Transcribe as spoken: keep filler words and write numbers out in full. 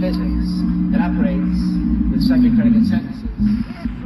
Physics that operates with subject predicate sentences.